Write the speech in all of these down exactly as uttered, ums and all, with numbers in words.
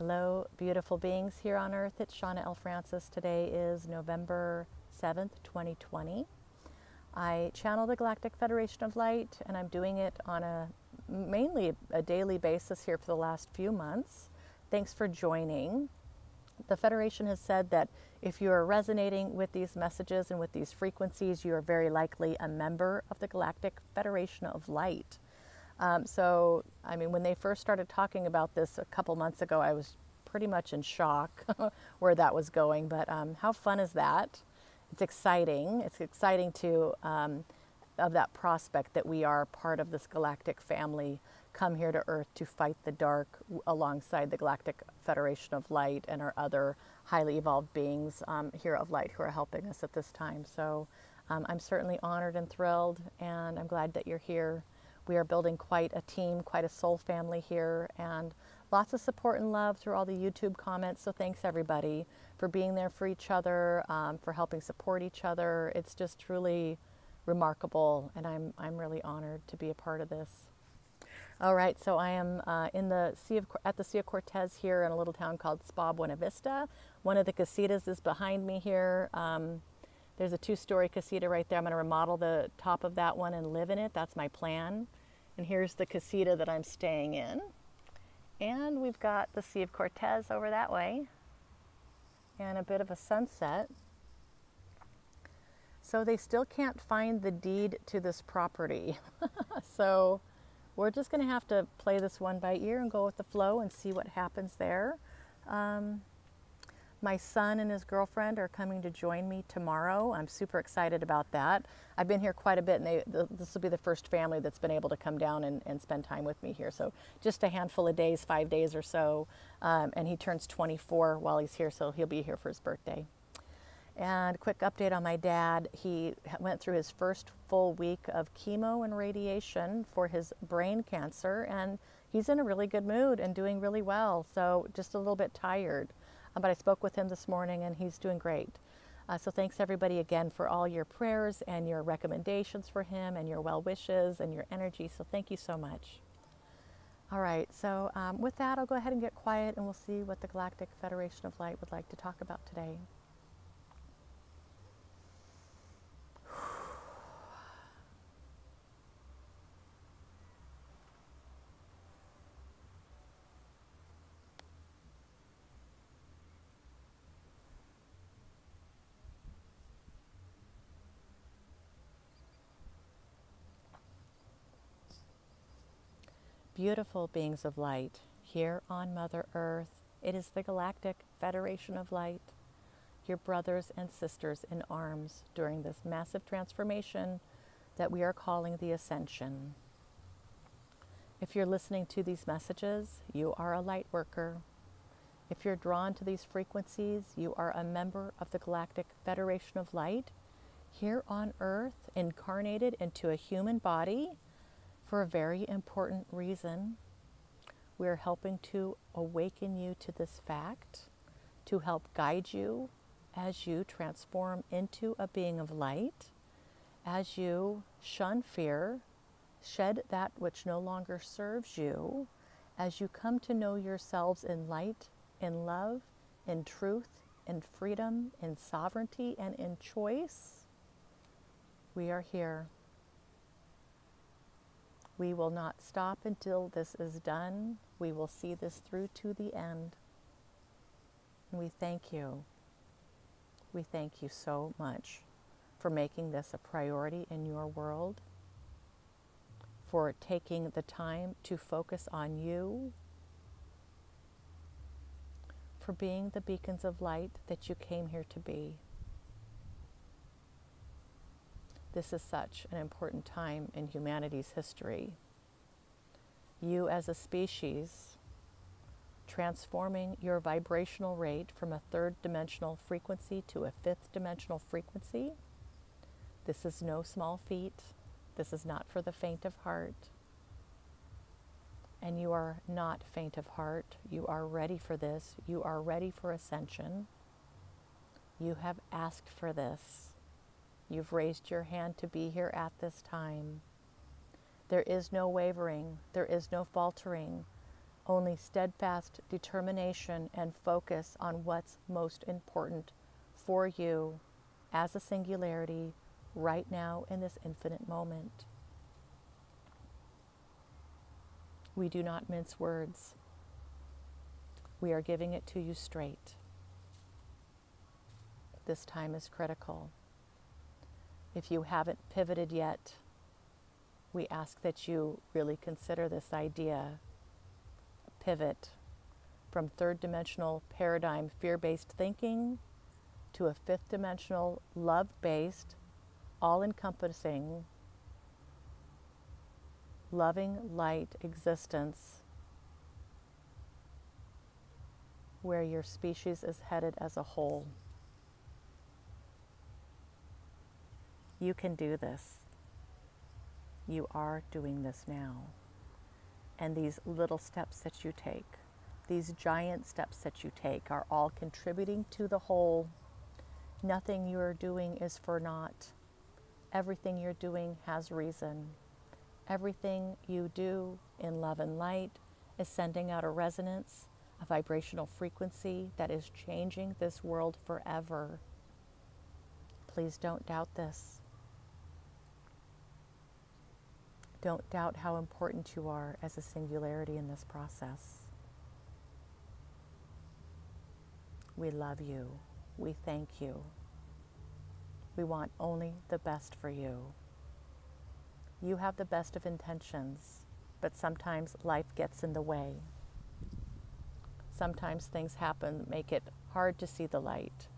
Hello, beautiful beings here on Earth. It's Shawna L. Francis. Today is November seventh, twenty twenty. I channel the Galactic Federation of Light, and I'm doing it on a mainly a daily basis here for the last few months. Thanks for joining. The Federation has said that if you are resonating with these messages and with these frequencies, you are very likely a member of the Galactic Federation of Light. Um, so, I mean, when they first started talking about this a couple months ago, I was pretty much in shock where that was going. But um, how fun is that? It's exciting. It's exciting to um, of that prospect that we are part of this galactic family, come here to Earth to fight the dark alongside the Galactic Federation of Light and our other highly evolved beings um, here of light who are helping us at this time. So um, I'm certainly honored and thrilled, and I'm glad that you're here. We are building quite a team, quite a soul family here, and lots of support and love through all the YouTube comments. So thanks everybody for being there for each other, um, for helping support each other. It's just truly remarkable, and I'm, I'm really honored to be a part of this. All right, so I am uh, in the sea of, at the Sea of Cortez here in a little town called Sayulita Buena Vista. One of the casitas is behind me here. Um, There's a two-story casita right there. I'm going to remodel the top of that one and live in it. That's my plan. And here's the casita that I'm staying in. And we've got the Sea of Cortez over that way. And a bit of a sunset. So they still can't find the deed to this property. So we're just going to have to play this one by ear and go with the flow and see what happens there. Um, My son and his girlfriend are coming to join me tomorrow. I'm super excited about that. I've been here quite a bit, and they, this will be the first family that's been able to come down and, and spend time with me here. So just a handful of days, five days or so. Um, and he turns twenty-four while he's here, so he'll be here for his birthday. And quick update on my dad. He went through his first full week of chemo and radiation for his brain cancer, and he's in a really good mood and doing really well. So just a little bit tired. But I spoke with him this morning, and he's doing great. Uh, so thanks everybody again for all your prayers and your recommendations for him and your well wishes and your energy. So thank you so much. All right, so um, with that, I'll go ahead and get quiet, and we'll see what the Galactic Federation of Light would like to talk about today. Beautiful beings of light here on Mother Earth. It is the Galactic Federation of Light, your brothers and sisters in arms during this massive transformation that we are calling the Ascension. If you're listening to these messages, you are a light worker. If you're drawn to these frequencies, you are a member of the Galactic Federation of Light here on Earth, incarnated into a human body. For a very important reason, we're helping to awaken you to this fact, to help guide you as you transform into a being of light, as you shun fear, shed that which no longer serves you, as you come to know yourselves in light, in love, in truth, in freedom, in sovereignty, and in choice. We are here. We will not stop until this is done. We will see this through to the end. And we thank you. We thank you so much for making this a priority in your world, for taking the time to focus on you, for being the beacons of light that you came here to be. This is such an important time in humanity's history. You as a species, transforming your vibrational rate from a third dimensional frequency to a fifth dimensional frequency. This is no small feat. This is not for the faint of heart. And you are not faint of heart. You are ready for this. You are ready for ascension. You have asked for this. You've raised your hand to be here at this time. There is no wavering. There is no faltering. only steadfast determination and focus on what's most important for you as a singularity right now in this infinite moment. We do not mince words. We are giving it to you straight. This time is critical. If you haven't pivoted yet, we ask that you really consider this idea. Pivot from third dimensional paradigm fear-based thinking to a fifth dimensional love-based, all-encompassing, loving light existence where your species is headed as a whole. You can do this. You are doing this now. And these little steps that you take, these giant steps that you take are all contributing to the whole. Nothing you're doing is for naught. Everything you're doing has reason. Everything you do in love and light is sending out a resonance, a vibrational frequency that is changing this world forever. Please don't doubt this. Don't doubt how important you are as a singularity in this process. We love you. We thank you. We want only the best for you. You have the best of intentions, but sometimes life gets in the way. Sometimes things happen that make it hard to see the light,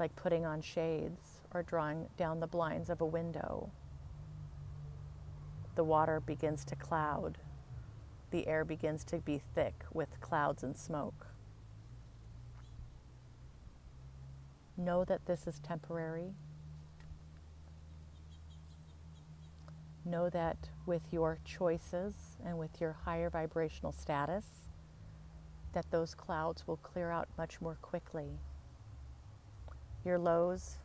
like putting on shades or drawing down the blinds of a window. The water begins to cloud. The air begins to be thick with clouds and smoke. Know that this is temporary. Know that with your choices and with your higher vibrational status, that those clouds will clear out much more quickly. Your lows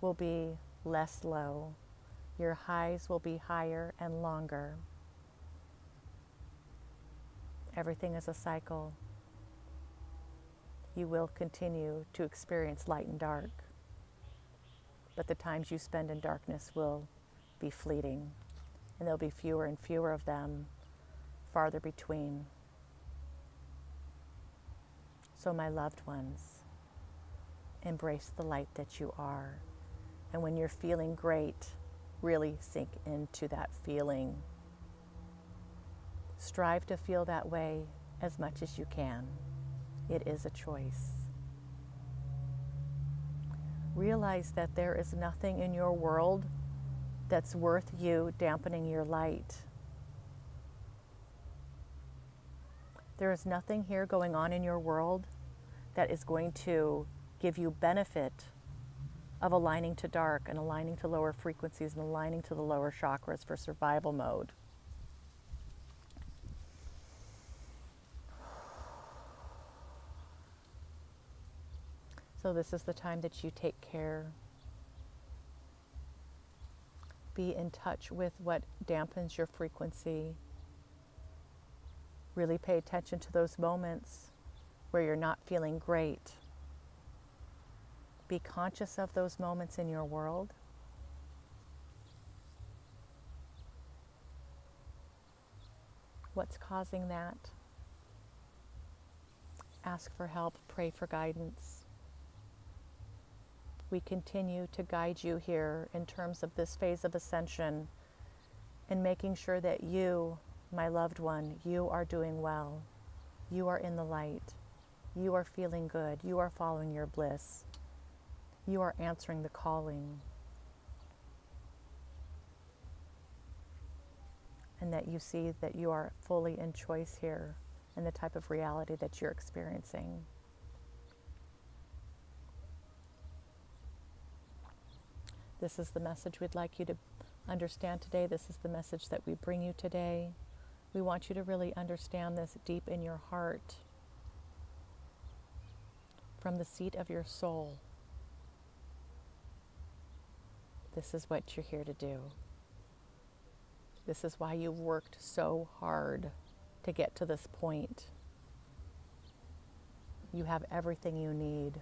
will be less low. Your highs will be higher and longer. Everything is a cycle. You will continue to experience light and dark, but the times you spend in darkness will be fleeting, and there'll be fewer and fewer of them, farther between. So my loved ones, embrace the light that you are, and when you're feeling great, really sink into that feeling. Strive to feel that way as much as you can. It is a choice. Realize that there is nothing in your world that's worth you dampening your light. There is nothing here going on in your world that is going to give you benefit of aligning to dark and aligning to lower frequencies and aligning to the lower chakras for survival mode. So this is the time that you take care. Be in touch with what dampens your frequency. Really pay attention to those moments where you're not feeling great. Be conscious of those moments in your world. What's causing that? Ask for help, pray for guidance. We continue to guide you here in terms of this phase of ascension and making sure that you, my loved one, you are doing well. You are in the light. You are feeling good. You are following your bliss. You are answering the calling, and that you see that you are fully in choice here in the type of reality that you're experiencing. This is the message we'd like you to understand today. This is the message that we bring you today. We want you to really understand this deep in your heart, from the seat of your soul. This is what you're here to do. This is why you've worked so hard to get to this point. You have everything you need,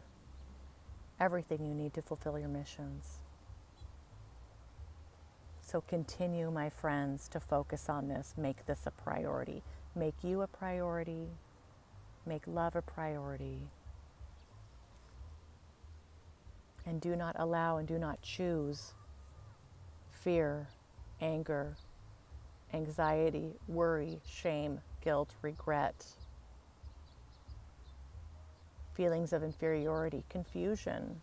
everything you need to fulfill your missions. So continue, my friends, to focus on this. Make this a priority. Make you a priority. Make love a priority. And do not allow and do not choose fear, anger, anxiety, worry, shame, guilt, regret, feelings of inferiority, confusion.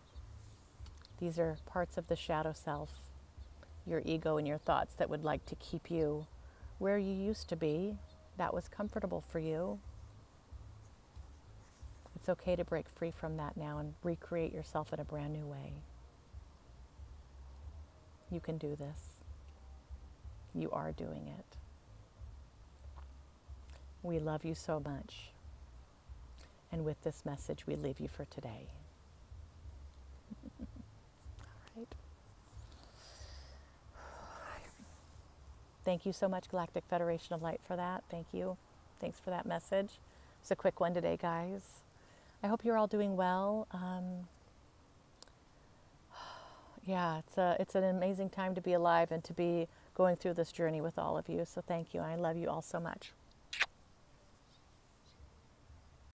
These are parts of the shadow self, your ego and your thoughts that would like to keep you where you used to be. That was comfortable for you. It's okay to break free from that now and recreate yourself in a brand new way. You can do this. You are doing it. We love you so much. And with this message, we leave you for today. All right. Thank you so much, Galactic Federation of Light, for that. Thank you. Thanks for that message. It's a quick one today, guys. I hope you're all doing well. Um, yeah, it's a, it's an amazing time to be alive and to be going through this journey with all of you. So thank you. I love you all so much.